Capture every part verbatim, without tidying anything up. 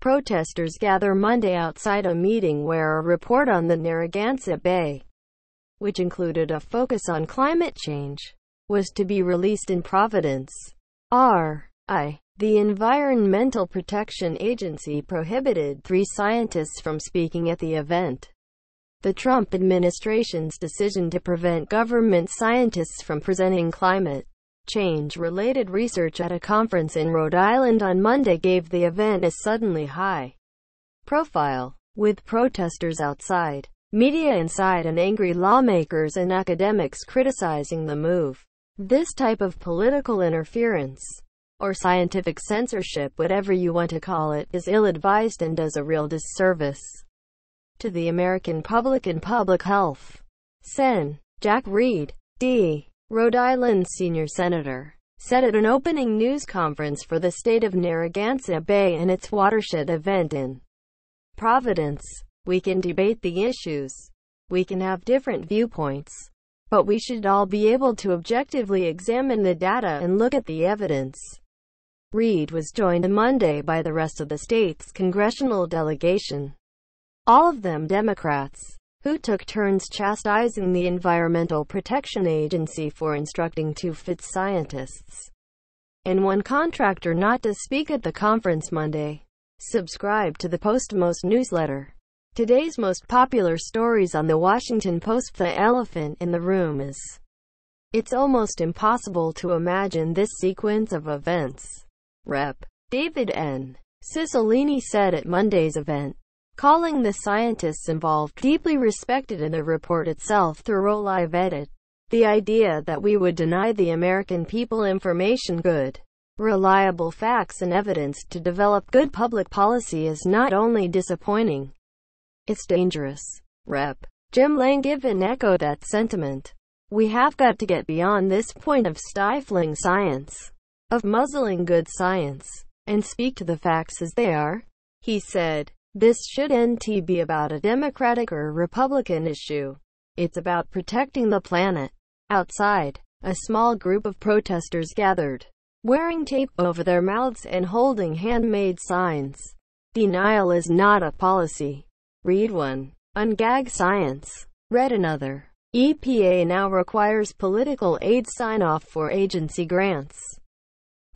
Protesters gather Monday outside a meeting where a report on the Narragansett Bay, which included a focus on climate change, was to be released in Providence. R I The Environmental Protection Agency prohibited three scientists from speaking at the event. The Trump administration's decision to prevent government scientists from presenting climate change-related research at a conference in Rhode Island on Monday gave the event a suddenly high profile, with protesters outside, media inside, and angry lawmakers and academics criticizing the move. This type of political interference, or scientific censorship, whatever you want to call it, is ill-advised and does a real disservice to the American public and public health. Sen. Jack Reed, D. Rhode Island senior senator, said at an opening news conference for the state of Narragansett Bay and its watershed event in Providence, "We can debate the issues. We can have different viewpoints. But we should all be able to objectively examine the data and look at the evidence." Reed was joined Monday by the rest of the state's congressional delegation, all of them Democrats, who took turns chastising the Environmental Protection Agency for instructing two of its scientists and one contractor not to speak at the conference Monday. Subscribe to the Postmost newsletter. Today's most popular stories on the Washington Post. The elephant in the room is, it's almost impossible to imagine this sequence of events, Representative David N. Cicilline said at Monday's event, calling the scientists involved deeply respected and the report itself thoroughly vetted. "The idea that we would deny the American people information, good, reliable facts and evidence to develop good public policy is not only disappointing, it's dangerous." Representative Jim Langevin echoed that sentiment. "We have got to get beyond this point of stifling science, of muzzling good science, and speak to the facts as they are," he said. "This shouldn't be about a Democratic or Republican issue. It's about protecting the planet." Outside, a small group of protesters gathered, wearing tape over their mouths and holding handmade signs. "Denial is not a policy." Read one. "Ungag science." Read another. "E P A now requires political aid sign-off for agency grants.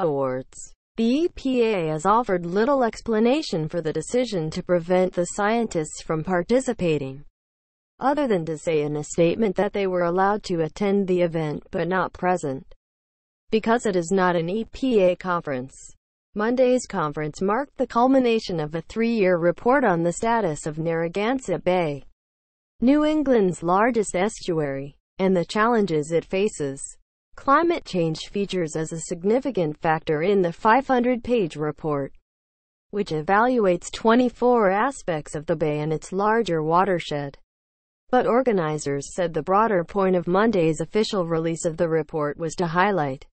Awards." The E P A has offered little explanation for the decision to prevent the scientists from participating, other than to say in a statement that they were allowed to attend the event but not present, because it is not an E P A conference. Monday's conference marked the culmination of a three-year report on the status of Narragansett Bay, New England's largest estuary, and the challenges it faces. Climate change features as a significant factor in the five hundred page report, which evaluates twenty-four aspects of the bay and its larger watershed. But organizers said the broader point of Monday's official release of the report was to highlight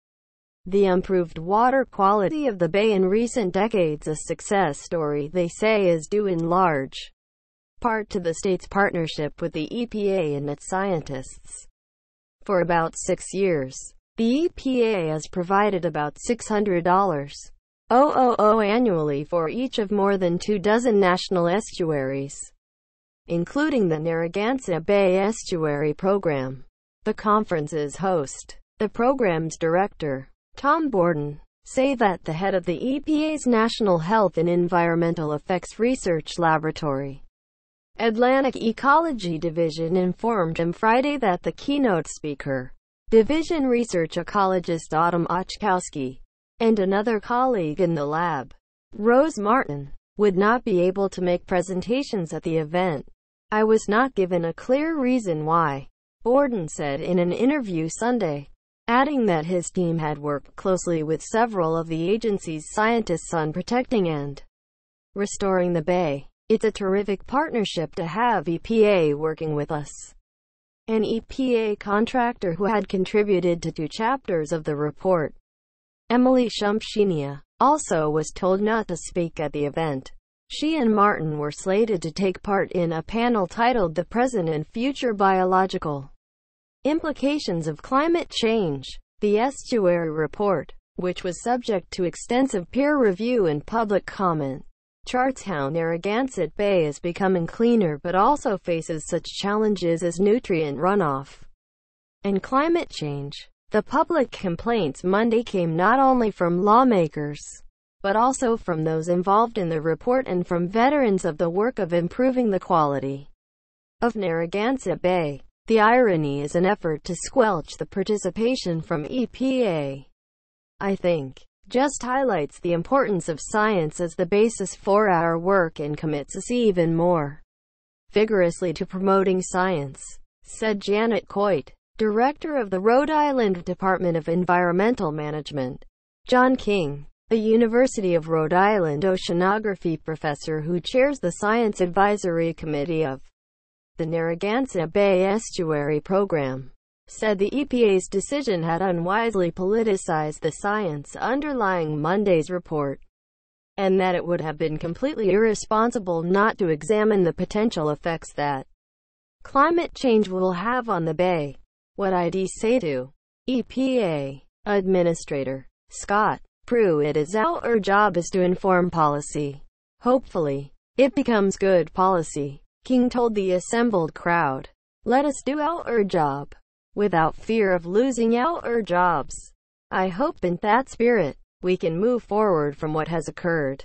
the improved water quality of the bay in recent decades, a success story they say is due in large part to the state's partnership with the E P A and its scientists. For about six years, the E P A has provided about six hundred dollars annually for each of more than two dozen national estuaries, including the Narragansett Bay Estuary Program. The conference's host, the program's director, Tom Borden, say that the head of the E P A's National Health and Environmental Effects Research Laboratory, Atlantic Ecology Division, informed him Friday that the keynote speaker, division research ecologist Autumn Ochkowski, and another colleague in the lab, Rose Martin, would not be able to make presentations at the event. "I was not given a clear reason why," Borden said in an interview Sunday, adding that his team had worked closely with several of the agency's scientists on protecting and restoring the bay. "It's a terrific partnership to have E P A working with us." An E P A contractor who had contributed to two chapters of the report, Emily Shumpshinia, also was told not to speak at the event. She and Martin were slated to take part in a panel titled "The Present and Future Biological Implications of Climate Change: The Estuary Report," which was subject to extensive peer review and public comment. Chartstown, Narragansett Bay is becoming cleaner but also faces such challenges as nutrient runoff and climate change. The public complaints Monday came not only from lawmakers, but also from those involved in the report and from veterans of the work of improving the quality of Narragansett Bay. The irony is an effort to squelch the participation from E P A, I think, just highlights the importance of science as the basis for our work and commits us even more vigorously to promoting science," said Janet Coit, director of the Rhode Island Department of Environmental Management. John King, a University of Rhode Island oceanography professor who chairs the Science Advisory Committee of the Narragansett Bay Estuary Program, said the E P A's decision had unwisely politicized the science underlying Monday's report, and that it would have been completely irresponsible not to examine the potential effects that climate change will have on the bay. What I'd say to E P A Administrator Scott Pruitt is our job is to inform policy. Hopefully, it becomes good policy, King told the assembled crowd. Let us do our job without fear of losing our jobs. I hope in that spirit, we can move forward from what has occurred.